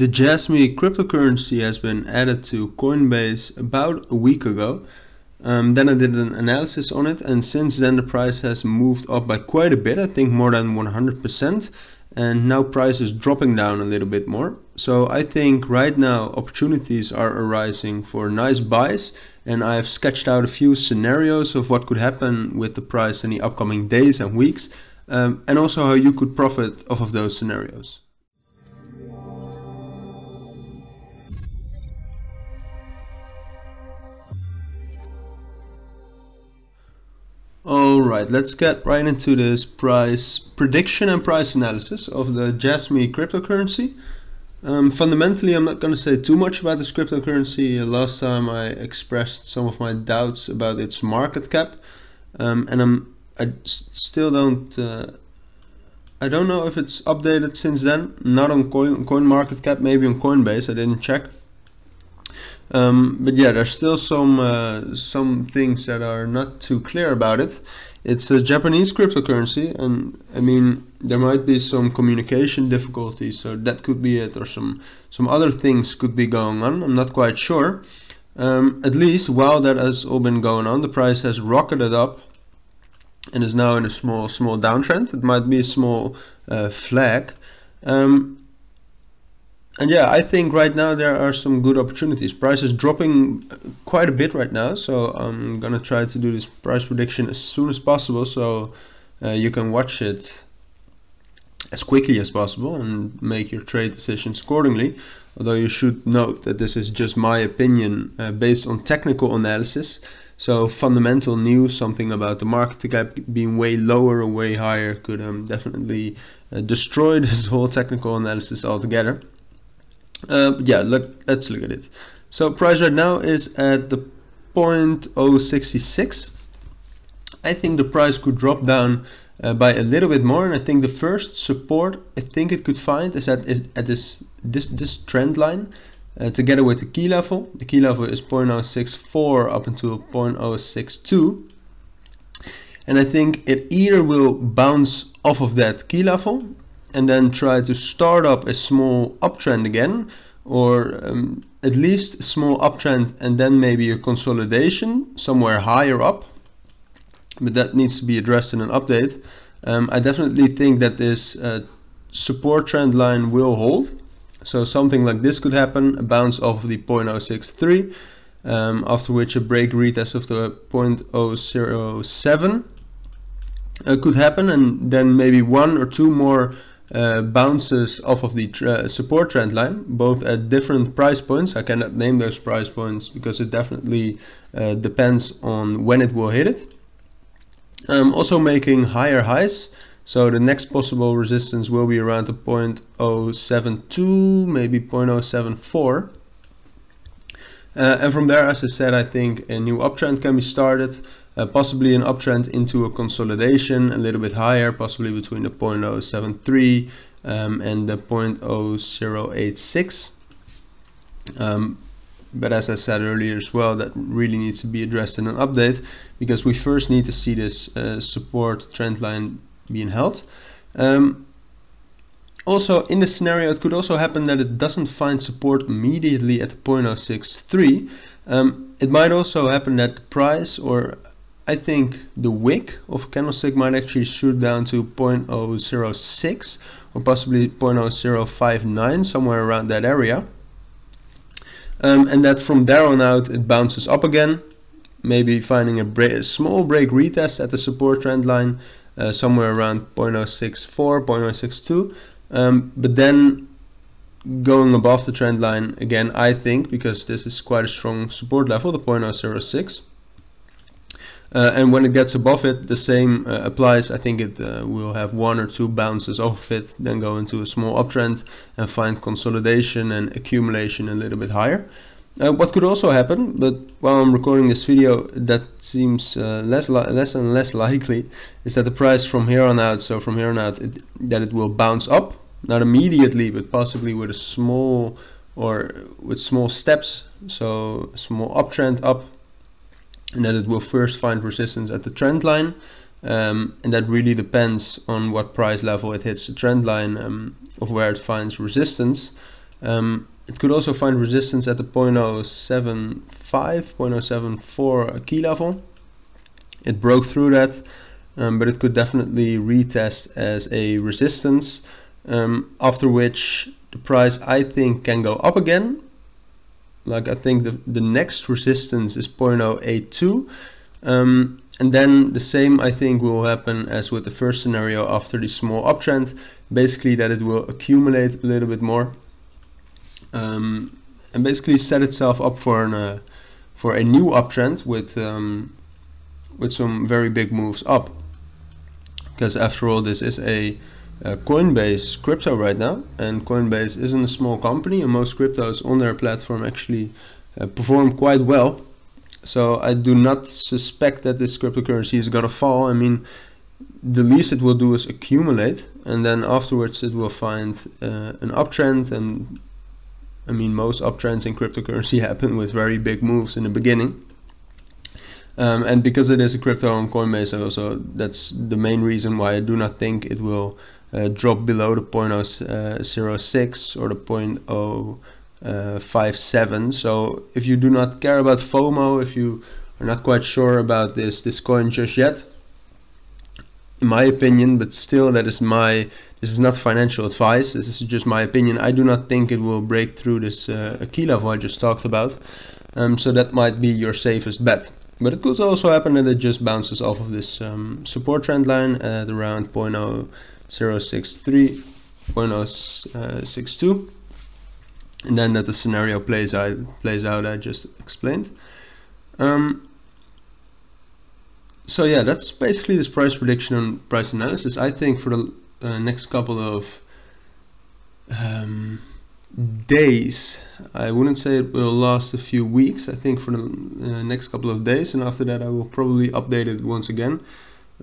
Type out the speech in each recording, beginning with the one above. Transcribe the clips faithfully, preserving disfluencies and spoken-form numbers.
The Jasmy cryptocurrency has been added to Coinbase about a week ago. Um, then I did an analysis on it, and since then the price has moved up by quite a bit, I think more than one hundred percent, and now price is dropping down a little bit more. So I think right now opportunities are arising for nice buys, and I've sketched out a few scenarios of what could happen with the price in the upcoming days and weeks, um, and also how you could profit off of those scenarios. Alright, let's get right into this price prediction and price analysis of the Jasmy cryptocurrency. Um, fundamentally, I'm not going to say too much about this cryptocurrency. Last time I expressed some of my doubts about its market cap, um, and I'm, I still don't, uh, I don't know if it's updated since then, not on coin, coin market cap, maybe on Coinbase, I didn't check. Um, but yeah, there's still some uh, some things that are not too clear about it. It's a Japanese cryptocurrency, and I mean there might be some communication difficulties, so that could be it, or some some other things could be going on. I'm not quite sure. Um, at least while that has all been going on, the price has rocketed up and is now in a small small downtrend. It might be a small uh, flag. Um, And yeah, I think right now there are some good opportunities. Price is dropping quite a bit right now, so I'm gonna try to do this price prediction as soon as possible, so uh, you can watch it as quickly as possible and make your trade decisions accordingly. Although you should note that this is just my opinion uh, based on technical analysis. So fundamental news, something about the market cap being way lower or way higher, could um, definitely uh, destroy this whole technical analysis altogether. Uh, yeah, look, let's look at it. So price right now is at the zero point zero six six. I think the price could drop down uh, by a little bit more, and I think the first support I think it could find is at, is at this, this this trend line, uh, together with the key level. The key level is zero point zero six four up until zero point zero six two, and I think it either will bounce off of that key level and then try to start up a small uptrend again, or um, at least a small uptrend and then maybe a consolidation somewhere higher up, but that needs to be addressed in an update. Um, I definitely think that this uh, support trend line will hold, so something like this could happen, a bounce off of the zero point zero six three, um, after which a break retest of the zero point zero zero seven uh, could happen, and then maybe one or two more Uh, bounces off of the tra support trend line, both at different price points. I cannot name those price points because it definitely uh, depends on when it will hit it. Um, also making higher highs, so the next possible resistance will be around the zero point zero seven two, maybe zero point zero seven four, uh, and from there, as I said, I think a new uptrend can be started. Uh, possibly an uptrend into a consolidation a little bit higher, possibly between the zero point zero seven three um, and the zero point zero zero eight six. Um, but as I said earlier as well, that really needs to be addressed in an update, because we first need to see this uh, support trend line being held. Um, also, in this scenario, it could also happen that it doesn't find support immediately at the zero point zero six three. Um, it might also happen that the price, or I think the wick of candlestick, might actually shoot down to zero point zero zero six or possibly zero point zero zero five nine, somewhere around that area, um, and that from there on out it bounces up again, maybe finding a, break, a small break retest at the support trend line, uh, somewhere around zero point zero six four, zero point zero six two, um, but then going above the trend line again, I think, because this is quite a strong support level, the zero point zero zero six. Uh, and when it gets above it, the same uh, applies. I think it uh, will have one or two bounces off it, then go into a small uptrend and find consolidation and accumulation a little bit higher. Uh, what could also happen, but while I'm recording this video, that seems uh, less less and less likely, is that the price from here on out, so from here on out, it, that it will bounce up, not immediately, but possibly with a small or with small steps, so a small uptrend up, and that it will first find resistance at the trend line, um, and that really depends on what price level it hits the trend line, um, of where it finds resistance, Um, it could also find resistance at the zero point zero seven five, zero point zero seven four key level. It broke through that, um, but it could definitely retest as a resistance, um, after which the price I think can go up again. Like I think the, the next resistance is zero point zero eight two. Um, and then the same I think will happen as with the first scenario after the small uptrend, basically that it will accumulate a little bit more, um, and basically set itself up for an, uh, for a new uptrend with um, with some very big moves up, because after all this is a, a Coinbase crypto right now, and Coinbase isn't a small company, and most cryptos on their platform actually uh, perform quite well. So I do not suspect that this cryptocurrency is going to fall. I mean, the least it will do is accumulate, and then afterwards it will find uh, an uptrend. And I mean, most uptrends in cryptocurrency happen with very big moves in the beginning. Um, and because it is a crypto on Coinbase, also that's the main reason why I do not think it will uh, drop below the zero point zero six or the zero point zero. Uh, five seven. So if you do not care about FOMO, if you are not quite sure about this this coin just yet, in my opinion, but still that is my, this is not financial advice, this is just my opinion, I do not think it will break through this uh, key level I just talked about, um, so that might be your safest bet. But it could also happen that it just bounces off of this um, support trend line at around zero point zero six three, zero point zero six two, and then that the scenario plays out, plays out I just explained. Um, so yeah, that's basically this price prediction and price analysis. I think for the uh, next couple of um, days, I wouldn't say it will last a few weeks, I think for the uh, next couple of days, and after that I will probably update it once again.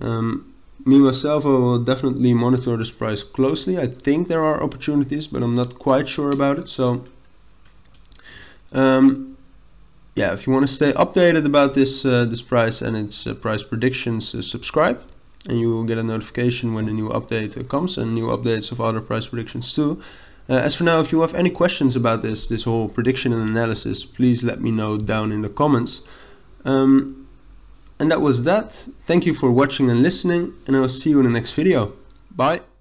Um, Me, myself, I will definitely monitor this price closely. I think there are opportunities, but I'm not quite sure about it. So, um, yeah, if you want to stay updated about this uh, this price and its uh, price predictions, uh, subscribe, and you will get a notification when a new update uh, comes, and new updates of other price predictions too. Uh, as for now, if you have any questions about this, this whole prediction and analysis, please let me know down in the comments. Um, And that was that. Thank you for watching and listening, and I'll see you in the next video. Bye.